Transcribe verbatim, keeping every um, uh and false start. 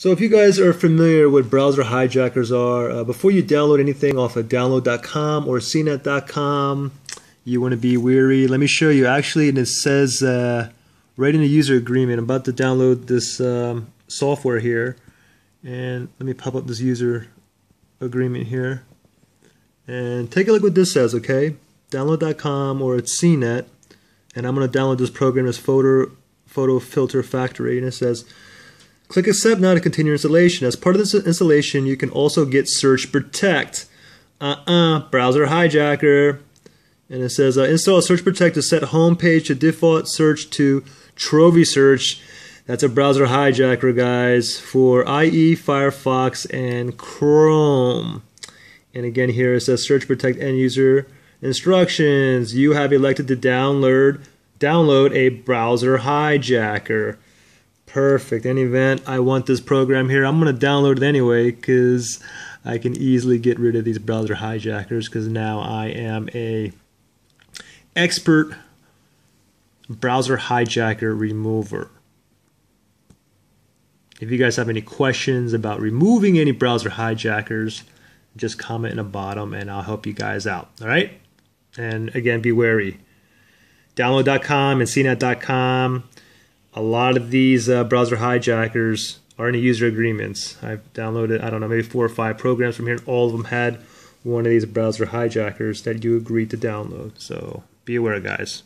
So if you guys are familiar with browser hijackers are, uh, before you download anything off of download dot com or C net dot com, you want to be wary. Let me show you actually, and it says uh, right in the user agreement, I'm about to download this um, software here, and let me pop up this user agreement here, and take a look what this says, okay? download dot com or it's C net, and I'm going to download this program as Photo, Photo Filter Factory, and it says, click accept now to continue installation. As part of this installation, you can also get Search Protect. Uh-uh, browser hijacker. And it says, uh, install Search Protect to set home page to default search to Trovi Search. That's a browser hijacker, guys, for I E, Firefox, and Chrome. And again here it says Search Protect end user instructions. You have elected to download, download a browser hijacker. Perfect. Any event, I want this program here. I'm going to download it anyway because I can easily get rid of these browser hijackers because now I am a expert browser hijacker remover. If you guys have any questions about removing any browser hijackers, just comment in the bottom and I'll help you guys out. All right? And again, be wary. download dot com and C net dot com. A lot of these uh, browser hijackers are in the user agreements. I've downloaded, I don't know, maybe four or five programs from here. All of them had one of these browser hijackers that you agreed to download. So be aware, guys.